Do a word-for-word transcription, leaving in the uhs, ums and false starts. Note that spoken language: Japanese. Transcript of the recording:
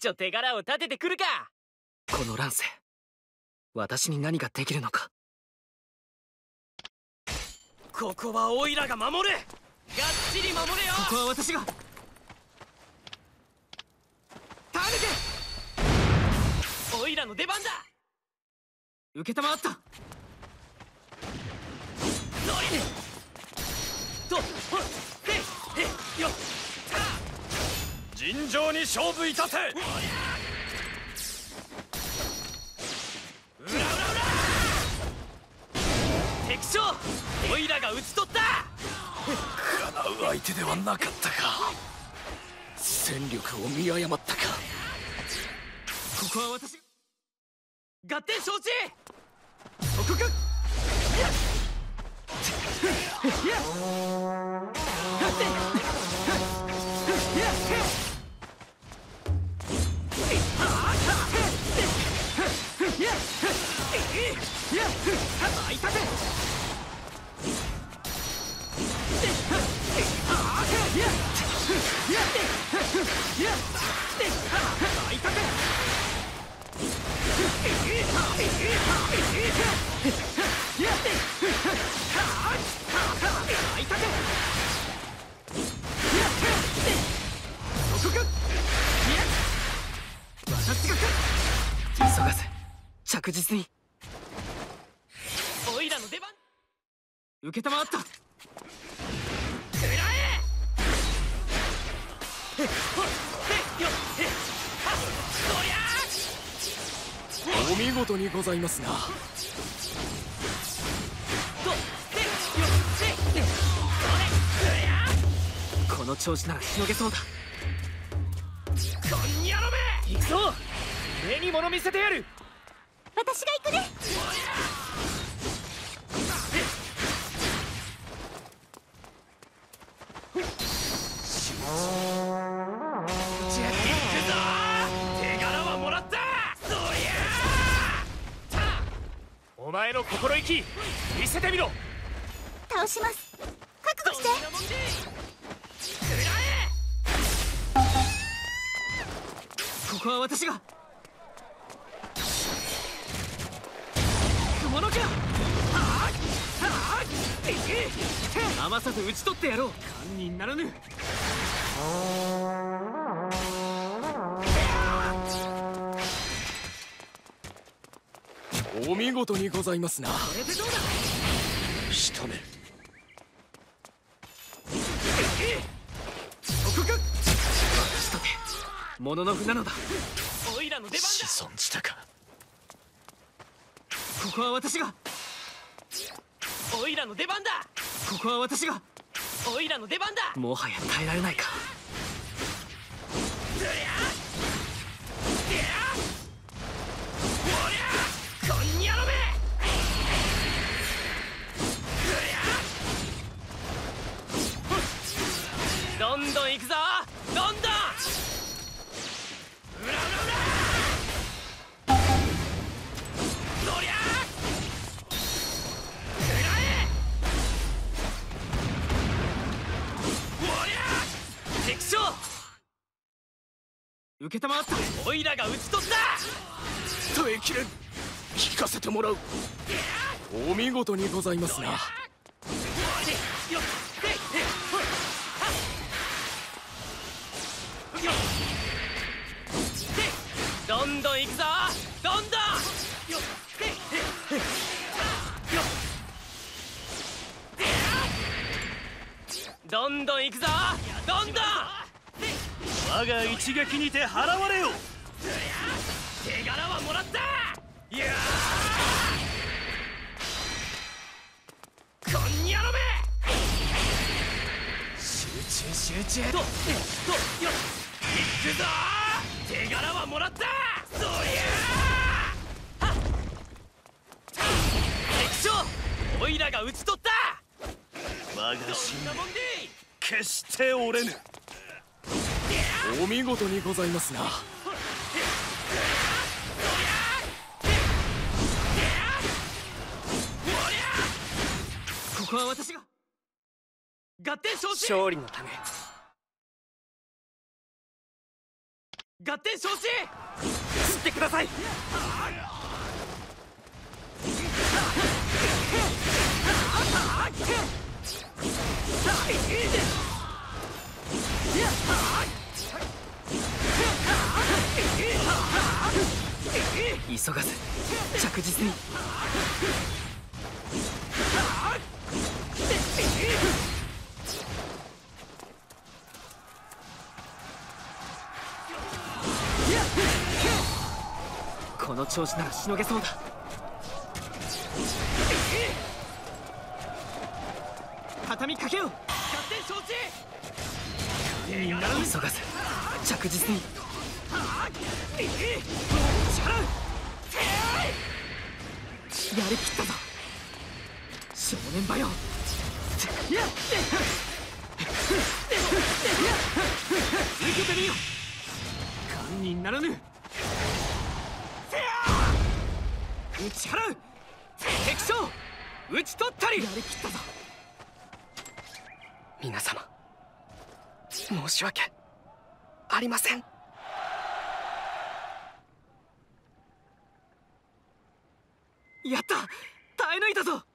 ちょ手柄を立ててくるか。この乱世、私に何ができるのか。ここはオイラが守る。がっちり守れよ。ここは私が。タヌキ、オイラの出番だ。受けたまわった。どりとほっでへよた。尋常に勝負いたせ。うらうらうら。敵将、オイラが討ち取った。かなう相手ではなかったか。戦力を見誤ったか。ここは私。合点承知。そこか。合点。やって急がせ、着実に。オイラの出番。受けたまわった。食らえ。そりゃあお見事にございますな。この調子ならしのげそうだ。こんにゃのめ、行くぞ。目に物見せてやる。私が行くね。じゃあ行くぞ。手柄はもらった。お前の心意気見せてみろ。倒します。覚悟して。ここは私が。雲の毛、余さず討ち取ってやろう。堪忍ならぬ。お見事にございますな。これでどうだ。仕留める。そこか。仕留め、もののふなのだ。オイラの出番だ。子孫したか。ここは私が。オイラの出番だ。ここは私が。オイラの出番だ。もはや耐えられないか。うりゃうりゃやろめ。どんどん行くぞ。どんどん。うらうらうら。そりゃあ。くらえ。おりゃ。敵将。受けたまわった。オイラが討ち取った。耐えきれん。聞かせてもらう。お見事にございますな。どんどん行くぞ。どんどん。どんどん行くぞ。どんどん。我が一撃にて払われよ。手柄はもらった。いやこんにゃのめ。集中集中ととよ。行くぞ。手柄はもらった。そりゃあ。敵将、オイラが討ち取った。我が使命、決して折れぬ。お見事にございますな。ここは私が。合点承知。勝利のため合点承知してください。急がず着実に。この調子ならしのげそうだ。畳みかけよう。急がず着実に。やりきったぞ少年馬よ。受けてみよ。勘にならぬ。打ち払う。敵将打ち取ったり。やりきったぞ皆様、申し訳ありません。やった、耐え抜いたぞ。